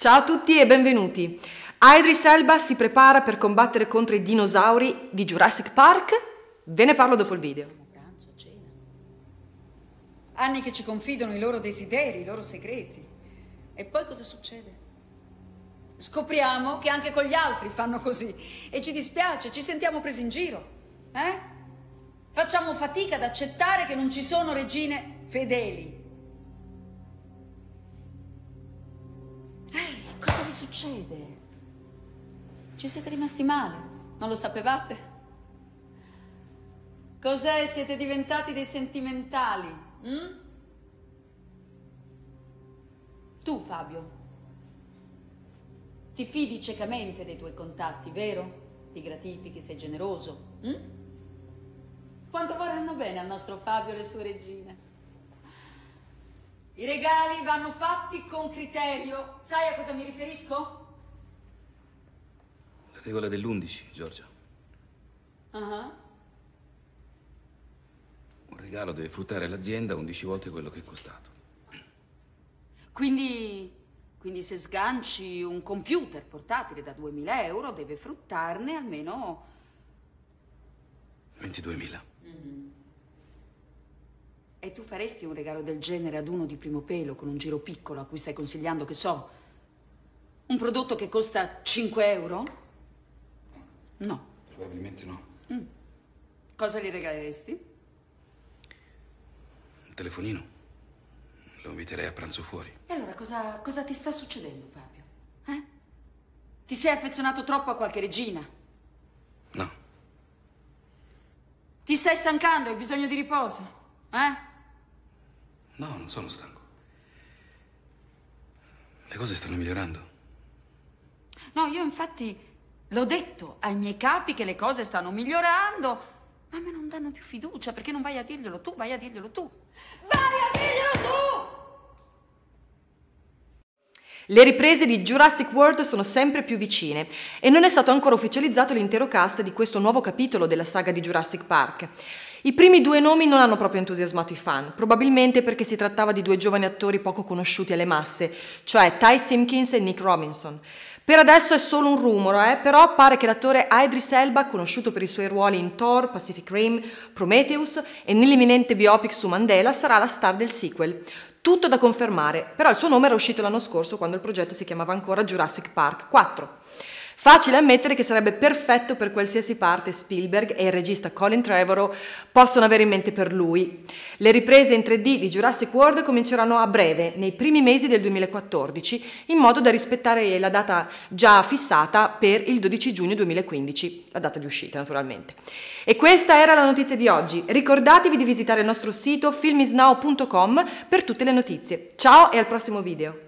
Ciao a tutti e benvenuti! Idris Elba si prepara per combattere contro i dinosauri di Jurassic Park? Ve ne parlo dopo il video. Anni che ci confidano i loro desideri, i loro segreti. E poi cosa succede? Scopriamo che anche con gli altri fanno così. E ci dispiace, ci sentiamo presi in giro. Facciamo fatica ad accettare che non ci sono regine fedeli. Cosa vi succede? Ci siete rimasti male, non lo sapevate? Cos'è? Siete diventati dei sentimentali? Tu, Fabio, ti fidi ciecamente dei tuoi contatti, vero? Ti gratifichi, sei generoso. Quanto vorranno bene al nostro Fabio e le sue regine. I regali vanno fatti con criterio. Sai a cosa mi riferisco? La regola dell'11, Giorgia. Un regalo deve fruttare all'azienda 11 volte quello che è costato. Quindi se sganci un computer portatile da 2000 euro deve fruttarne almeno 22.000. E tu faresti un regalo del genere ad uno di primo pelo con un giro piccolo a cui stai consigliando, che so, un prodotto che costa 5 euro? No. Probabilmente no. Cosa gli regaleresti? Un telefonino. Lo inviterei a pranzo fuori. E allora cosa ti sta succedendo, Fabio? Ti sei affezionato troppo a qualche regina? No. Ti stai stancando, hai bisogno di riposo? No, non sono stanco. Le cose stanno migliorando. No, io infatti l'ho detto ai miei capi che le cose stanno migliorando, ma a me non danno più fiducia. Perché non vai a dirglielo tu? Vai a dirglielo tu. Vai a dirglielo tu! Le riprese di Jurassic World sono sempre più vicine e non è stato ancora ufficializzato l'intero cast di questo nuovo capitolo della saga di Jurassic Park. I primi due nomi non hanno proprio entusiasmato i fan, probabilmente perché si trattava di due giovani attori poco conosciuti alle masse, cioè Ty Simpkins e Nick Robinson. Per adesso è solo un rumore, però pare che l'attore Idris Elba, conosciuto per i suoi ruoli in Thor, Pacific Rim, Prometheus e nell'imminente biopic su Mandela, sarà la star del sequel. Tutto da confermare, però il suo nome era uscito l'anno scorso quando il progetto si chiamava ancora Jurassic Park 4. Facile ammettere che sarebbe perfetto per qualsiasi parte Spielberg e il regista Colin Trevorrow possono avere in mente per lui. Le riprese in 3D di Jurassic World cominceranno a breve, nei primi mesi del 2014, in modo da rispettare la data già fissata per il 12 giugno 2015, la data di uscita naturalmente. E questa era la notizia di oggi. Ricordatevi di visitare il nostro sito filmisnow.com per tutte le notizie. Ciao e al prossimo video!